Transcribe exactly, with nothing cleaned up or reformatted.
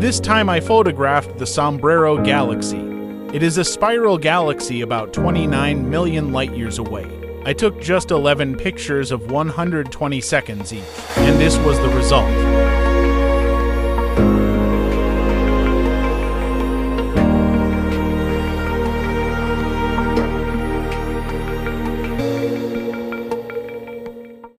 This time I photographed the Sombrero Galaxy. It is a spiral galaxy about twenty-nine million light years away. I took just eleven pictures of one hundred twenty seconds each, and this was the result.